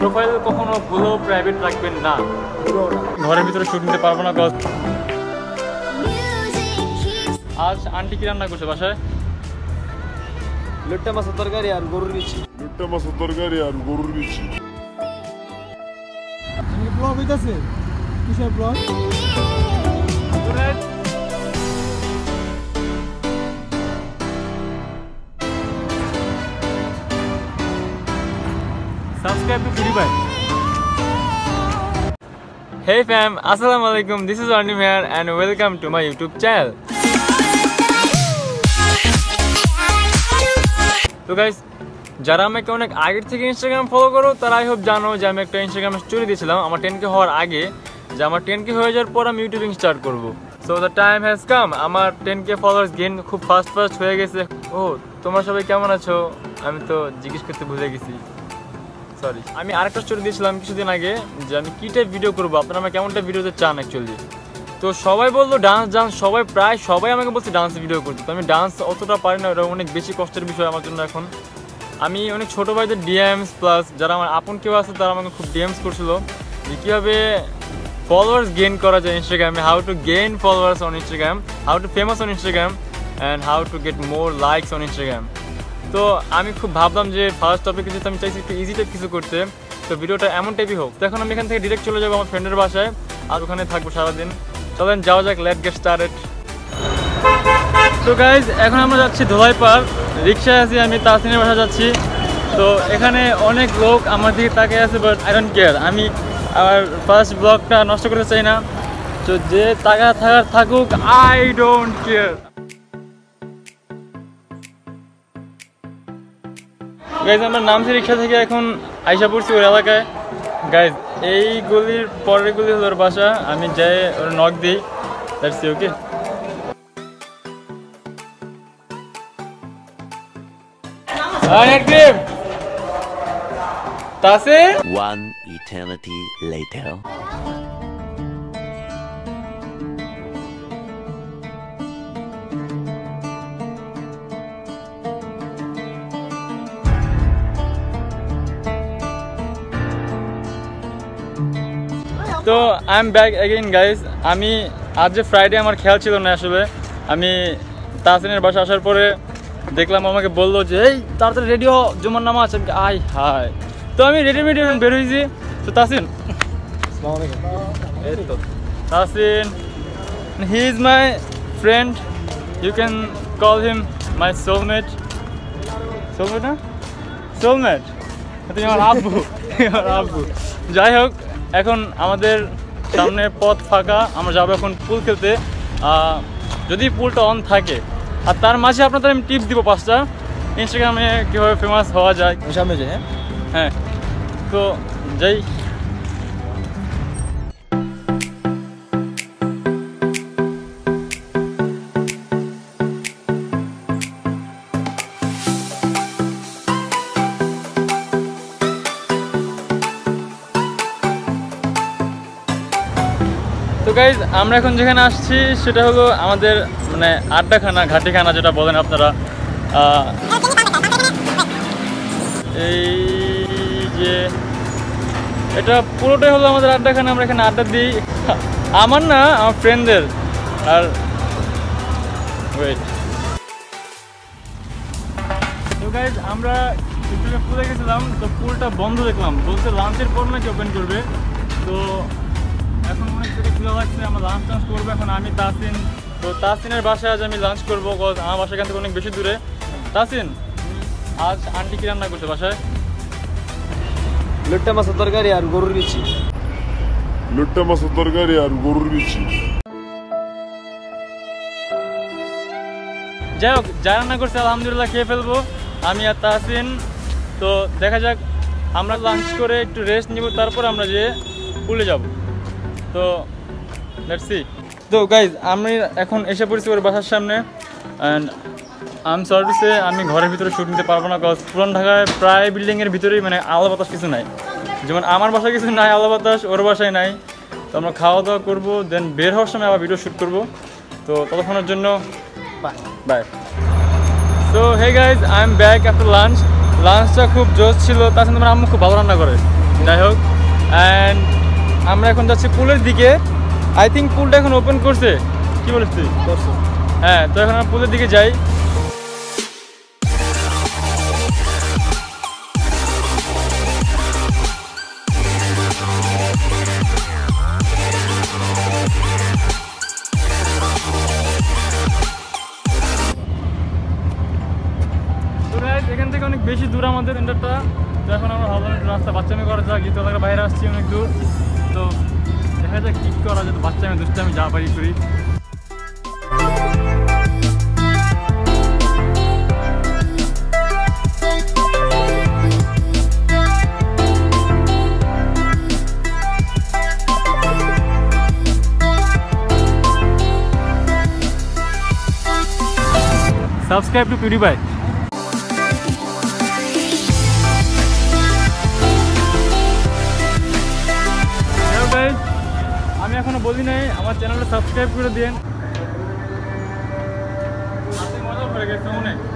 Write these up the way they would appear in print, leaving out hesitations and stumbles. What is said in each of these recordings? Profile কখনো ভুলো private রাখবেন না, ঘরের ভিতরে শুট নিতে পারবো না। আজ আন্টি কি রান্না করছে বাসায়? লুট্টা মাছের তরকারি আর গরুর বিচি। ব্লগ হইতাছে, কিসের blog? Subscribe to PewDiePie. Hey fam, Assalamualaikum. This is Arnim here and welcome to my YouTube channel. So guys, যারা আমাকে অনেক আগের থেকে ইনস্টাগ্রাম ফলো করো তারা আই হোপ জানো যে আমি একটা ইনস্টাগ্রামে স্টোরি দিয়েছিলাম আমার 10k হওয়ার আগে, যে আমার 10k হয়ে যাওয়ার পর আমি ইউটিউবিং স্টার্ট করব। So the time has come, আমার 10k ফলোয়ার্স গেইন খুব ফাস্ট হয়ে গেছে। ও তোমরা সবাই কেমন আছো? আমি তো জিজ্ঞেস করতে ভুলে গেছি, সরি। আমি আরেকটা স্টোরি দিয়েছিলাম কিছুদিন আগে যে আমি কী টাইপ ভিডিও করবো, আপনারা আমার কেমনটা ভিডিওতে চান অ্যাকচুয়ালি। তো সবাই বললো ডান্স, সবাই প্রায় সবাই আমাকে বলছে ডান্স ভিডিও করতে। তো আমি ডান্স অতটা পারি না, ওটা অনেক বেশি কষ্টের বিষয় আমার জন্য। এখন আমি অনেক ছোটো ভাইদের ডিএমস প্লাস যারা আমার আপন কেউ আছে তারা আমাকে খুব ডিএমস করছিলো যে কীভাবে ফলোয়ার্স গেইন করা যায় ইনস্টাগ্রামে, how to gain followers on Instagram, how to famous on Instagram and how to get more likes on Instagram. তো আমি খুব ভাবলাম যে ফার্স্ট টপিক যেহেতু আমি চাইছি একটু ইজি টাইপ কিছু করতে, তো ভিডিওটা এমন টাইপই হোক। তো এখন আমি এখান থেকে ডিরেক্ট চলে যাবো আমার ফ্রেন্ডের বাসায় আর ওখানে থাকবো সারাদিন। চলেন যাওয়া যাক, লেটস গেট স্টার্টেড। তো গাইজ এখন আমরা যাচ্ছি ধোলাইপাড়, রিক্সায় আছি আমি, তাহসিনের বাসা যাচ্ছি। তো এখানে অনেক লোক আমার দিকে তাকিয়ে আছে, বাট আই ডোন্ট কেয়ার, আমি আমার ফার্স্ট ব্লগটা নষ্ট করতে চাই না। তো যে তাকা থাকার থাকুক, আই ডোন্ট কেয়ার। গাইজ আমরা নামছি রিক্সা থেকে, এখন আইসা পড়ছি ওর এলাকায়। গাইজ এই গলির পরের গলি হলো ওর বাসা, আমি যাই ওর নক দিই। That's it, okay. One eternity later. তো I am back again guys. আমি আজ যে ফ্রাইডে আমার খেয়াল ছিল না আসলে, আমি তাহসিনের বাসা আসার পরে দেখলাম আমাকে বললো যে এই তাড়াতাড়ি রেডি হও, জুমার নামাজ আছে। আই হাই, তো আমি রেডি বের হয়েছি। তো তাহসিন, আসসালামু আলাইকুম। এই তো Tahsin, he is my friend, you can call him my soulmate. Soulmate না, সোলমেট তুমি আমার আব্বু, আমার আব্বু। যাই হোক, এখন আমাদের সামনে পথ ফাঁকা, আমরা যাবো এখন পুল খেলতে, যদি পুলটা অন থাকে। আর তার মাঝে আপনাদের আমি টিপ দিব 5টা ইনস্টাগ্রামে কীভাবে ফেমাস হওয়া যায় সামনে যে। হ্যাঁ তো যাই। তো গাইজ আমরা এখন যেখানে আসছি সেটা হলো আমাদের মানে আড্ডাখানা, ঘাটিখানা যেটা বলেন আপনারা। এই যে এটা পুরোটাই হলো আমাদের আড্ডাখানা, আমরা এখানে আড্ডা দিই। আমার না, আমার ফ্রেন্ডদের। আর ওয়েট, তো গাইজ আমরা ইউটিউবে পুলে গেছিলাম, তো পুলটা বন্ধ দেখলাম, বলতে লাঞ্চের পর নাকি ওপেন করবে। তো এখন অনেক সেটা খোলা লাগছে, আমরা লাঞ্চ টাঞ্চ করবো এখন আমি তাহসিন। তো তাহসিনের বাসায় আজ আমি লাঞ্চ করবো, কজ আমার বাসা এখান থেকে অনেক বেশি দূরে। তাহসিন, আজ আন্টি কি রান্না করছে বাসায়? লুট্টা মাছের তরকারি আর গরুর বিচি। লুট্টা মাছের তরকারি আর গরুর বিচি। যাই হোক, যা রান্না করছে আলহামদুলিল্লাহ খেয়ে ফেলবো আমি আর তাহসিন। তো দেখা যাক, আমরা লাঞ্চ করে একটু রেস্ট নিব, তারপর আমরা যে পুলে যাবো। তো লেটস সি। তো গাইজ আমি এখন এসে পড়েছি ওর বাসার সামনে, and I am sorry to say আমি ঘরের ভিতরে শ্যুট নিতে পারবো না, কজ পুরান ঢাকায় প্রায় বিল্ডিংয়ের ভিতরেই মানে আলো বাতাস কিছু নাই। যেমন আমার বাসায় কিছু নাই আলো বাতাস, ওর বাসায় নাই। তো আমরা খাওয়া দাওয়া করবো, দেন বের হওয়ার সময় আবার ভিডিও শ্যুট করবো। তো ততক্ষণের জন্য bye bye. So hey guys, I am back after lunch. লাঞ্চটা খুব জোশ ছিল, তার সাথে আমার আম্মু খুব ভালো রান্না করে, যাই হোক অ্যান্ড আমরা এখন যাচ্ছি পুলের দিকে। আই থিঙ্ক পুলটা এখন ওপেন করছে, কী বলিস তুই? করছে, হ্যাঁ। তো এখন আমরা পুলের দিকে যাই। এখান থেকে অনেক বেশি দূর আমাদের এন্ডারটা। তো এখন আমরা ভালো রাস্তা বাচ্চামি করা যায়, গীত এলাকার বাইরে আসছি অনেক দূর। তো দেখা যাক কি করা যায়, বাচ্চামি দুষ্টামি যা পারি করি। Subscribe to purify. আমি এখনো বলি নাই, আমার চ্যানেলটা সাবস্ক্রাইব করে দিন। মজা পড়ে গেছে অনেক। সো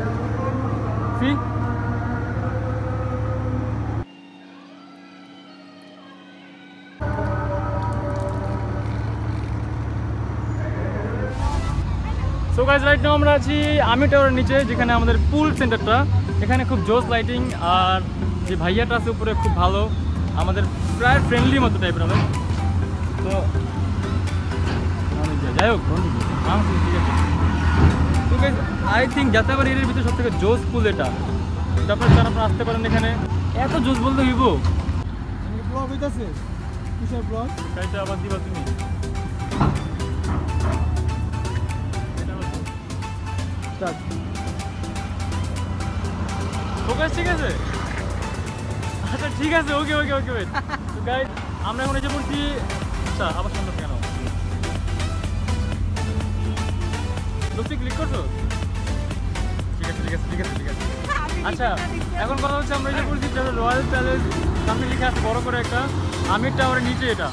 গাইস, রাইট নাও আমরা আছি আমি টাওয়ারের নিচে, যেখানে আমাদের পুল সেন্টারটা। এখানে খুব জোস লাইটিং, আর যে ভাইয়াটা আছে উপরে খুব ভালো, আমাদের প্রায় ফ্রেন্ডলি মতো টাইপের হবে। তো যাই হোক, ঠিক আছে। তো আই থিঙ্ক যাতায়াত এরিয়ার ভিতরে সব থেকে জোস পুল এটা। তারপরে তারা আপনারা আসতে পারেন এখানে, এত জোস বলতে হইব। ব্লগ হইতেছে, কিসের ব্লগ? তাইটা আবার দিবা তুমি। ঠিক আছে, আচ্ছা ঠিক আছে, ওকে ওকে ওকে। তো গাইস আমরা এখন এই যে পড়ছি, আচ্ছা আবার সামনে কেন লোকটি ক্লিক করছো? ঠিক আছে ঠিক আছে ঠিক আছে ঠিক আছে। আচ্ছা এখন কথা হচ্ছে, আমরা এই যে পড়ছি রয়্যাল প্যালেস, সামনে লিখে আছে বড় করে একটা আমির টাওয়ারের নিচে এটা।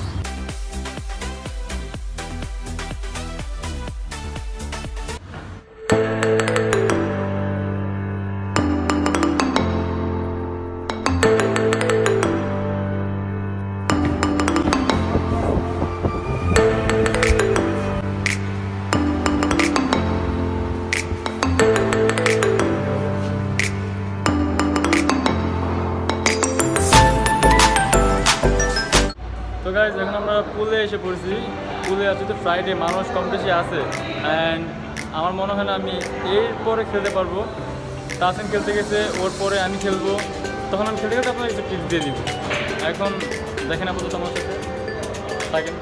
তো গাইজ এখন আমরা পুলে এসে পড়ছি। পুলে আছে তো ফ্রাইডে, মানুষ কম বেশি আছে। অ্যান্ড আমার মনে হয় না আমি এরপরে খেলতে পারবো। তাহসিন খেলতে গেছে, ওর পরে আমি খেলবো, তখন আমি খেলতে গেলে আপনাকে একটু টিপ দিয়ে দিব। এখন দেখেন আপাতত আমার সাথে থাকেন।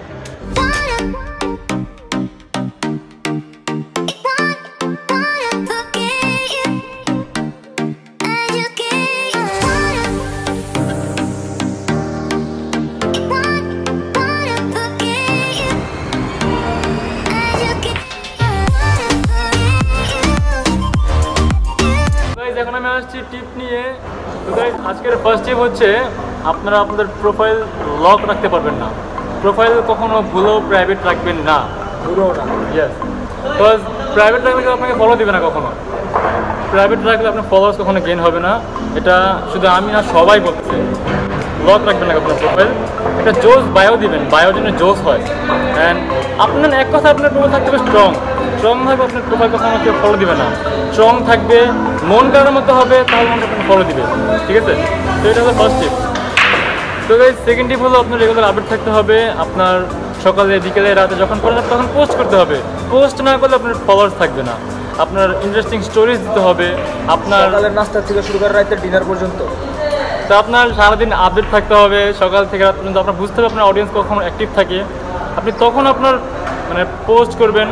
এখন আমি আসছি টিপ নিয়ে। তো গাইস আজকের ফার্স্ট টিপ হচ্ছে, আপনারা আপনাদের প্রোফাইল লক রাখতে পারবেন না। প্রোফাইল কখনো ভুলেও প্রাইভেট রাখবেন না, ভুলেও না। ইয়েস, বিকজ প্রাইভেট রাখলে কেউ আপনাকে ফলো দেবে না কখনো। প্রাইভেট রাখলে আপনার ফলোয়ার্স কখনো গেইন হবে না। এটা শুধু আমি না, সবাই বলতেছে লক রাখবেন না কখনো প্রোফাইল। এটা জোস বায়ো দিবেন, বায়ো যেন জোস হয়। অ্যান্ড আপনার এক কথা, আপনার প্রোফাইল থাকতে হবে স্ট্রং। স্ট্রং থাকবে, আপনার প্রোফাইল কখনো কেউ ফলো দিবে না। স্ট্রং থাকবে, মন কারোর মতো হবে, তাহলে মনকে আপনার ফলো দিবে। ঠিক আছে, তো এটা হলো ফার্স্ট টিপ। তো গাইস সেকেন্ড টিপ হলো, আপনার রেগুলার আপডেট থাকতে হবে। আপনার সকালে, বিকেলে, রাতে যখন করেন তখন পোস্ট করতে হবে। পোস্ট না করলে আপনার ফলোয়ার্স থাকবে না। আপনার ইন্টারেস্টিং স্টোরিজ দিতে হবে, আপনার সকালের নাস্তা থেকে শুরু করে রাতের ডিনার পর্যন্ত। তো আপনার সারাদিন আপডেট থাকতে হবে, সকাল থেকে রাত পর্যন্ত। আপনার বুঝতে হবে আপনার অডিয়েন্স কখন অ্যাক্টিভ থাকে, আপনি তখন আপনার মানে পোস্ট করবেন।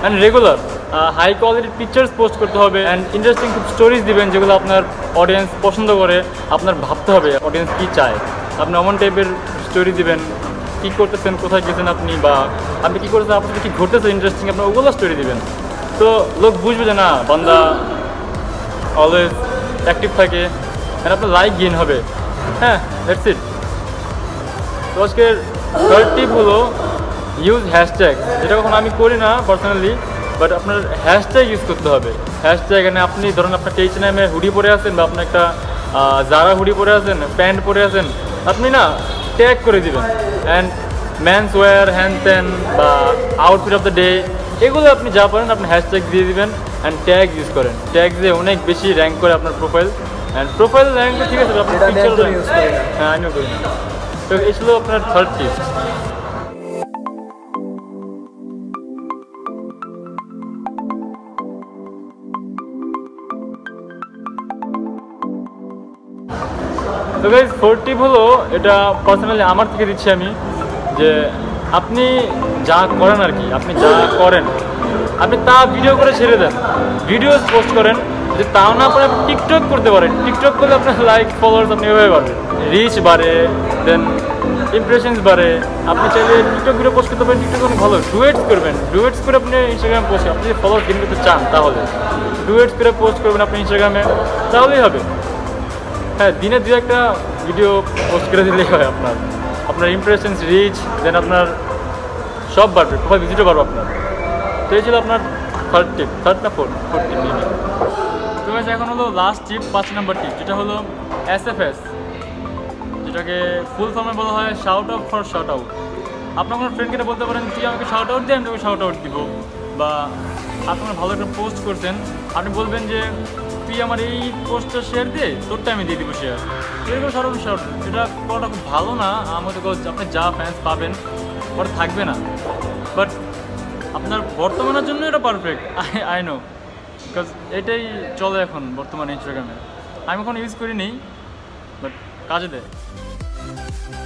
অ্যান্ড রেগুলার হাই কোয়ালিটির পিকচার্স পোস্ট করতে হবে। অ্যান্ড ইন্টারেস্টিং স্টোরিজ দিবেন, যেগুলো আপনার অডিয়েন্স পছন্দ করে। আপনার ভাবতে হবে অডিয়েন্স কী চায়, আপনি এমন টাইপের স্টোরি দিবেন। কী করতেছেন, কোথায় গেছেন আপনি, বা আপনি কী করতেছেন, আপনার কী ঘটতেছে ইন্টারেস্টিং, আপনার ওগুলো স্টোরি দিবেন। তো লোক বুঝবে যে না, বান্দা অলওয়েজ অ্যাক্টিভ থাকে। অ্যান্ড আপনার লাইক গেইন হবে। হ্যাঁ, দ্যাটস ইট। তো আজকের থার্ড টিপ হলো ইউজ হ্যাশট্যাগ, যেটা কখনো আমি করি না পার্সোনালি, বাট আপনার হ্যাশট্যাগ ইউজ করতে হবে। হ্যাশট্যাগ মানে আপনি ধরুন আপনার H&M-এর হুডি পরে আছেন, বা আপনার একটা জারা হুডি পরে আছেন, প্যান্ট পরে আছেন, আপনি না ট্যাগ করে দিবেন অ্যান্ড মেন্স ওয়্যার হ্যান্ড ত্যান বা আউটফিট অফ দ্য ডে এগুলো আপনি যা পারেন আপনি হ্যাশট্যাগ দিয়ে দিবেন অ্যান্ড ট্যাগ ইউজ করেন। ট্যাগ দিয়ে অনেক বেশি র্যাঙ্ক করে আপনার প্রোফাইল অ্যান্ড প্রোফাইল র্যাঙ্ক ঠিক আছে আপনার পিকচার ইউজ করেন। হ্যাঁ আমিও করি না। তো এই ছিল আপনার থার্ড টিপস। তো গাইজ ফোর্থ টিপ হলো, এটা পার্সোনালি আমার থেকে দিচ্ছি আমি, যে আপনি যা করেন আর কি আপনি যা করেন আপনি তা ভিডিও করে ছেড়ে দেন, ভিডিওস পোস্ট করেন। যে তাও না পারে আপনি টিকটক করতে পারেন, টিকটক করলে আপনার লাইক ফলোয়ার্স আপনি এভাবে বাড়বে, রিচ বাড়ে, দেন ইমপ্রেশনস বাড়ে। আপনি চাইলে টিকটক ভিডিও পোস্ট করতে পারেন, টিকটক অনেক ভালো। ডুয়েটস করবেন, ডুয়েটস করে আপনি ইনস্টাগ্রামে পোস্ট করবেন। আপনি যদি ফলোয়ার গেইন করতে চান তাহলে ডুয়েটস করে পোস্ট করবেন আপনি ইনস্টাগ্রামে, তাহলেই হবে। হ্যাঁ দিনে দু একটা ভিডিও পোস্ট করে দিলেই হয় আপনার, আপনার ইমপ্রেশনস, রিচ, দেন আপনার সব বাড়বে, প্রোফাইল ভিজিটও বাড়বে আপনার। তো এই ছিল আপনার থার্ড টিপ, থার্ড না ফোর্থ, ফোর্থ টিপ। তো এখন হলো লাস্ট টিপ, পাঁচ নাম্বার টিপ, যেটা হলো SFS, যেটাকে ফুল ফর্মে বলা হয় shout out for shout out. আপনার কোনো ফ্রেন্ডকে বলতে পারেন তুই আমাকে শাউট আউট দিয়ে, আমি তোকে শাউট আউট দিব। বা আপনার ভালো একটা পোস্ট করছেন, আপনি বলবেন যে তুই আমার এই পোস্টটা শেয়ার দে, তোরটা আমি দিয়ে দিব শেয়ার, এরকম সরব শাউট। এটা করাটা খুব ভালো না, আমাদের আপনি যা ফ্যান্স পাবেন ওটা থাকবে না, বাট আপনার বর্তমানের জন্য এটা পারফেক্ট। আই নো, বিকজ এটাই চলে এখন বর্তমানে ইনস্টাগ্রামে। আমি এখন ইউজ করিনি, বাট কাজে দেয়।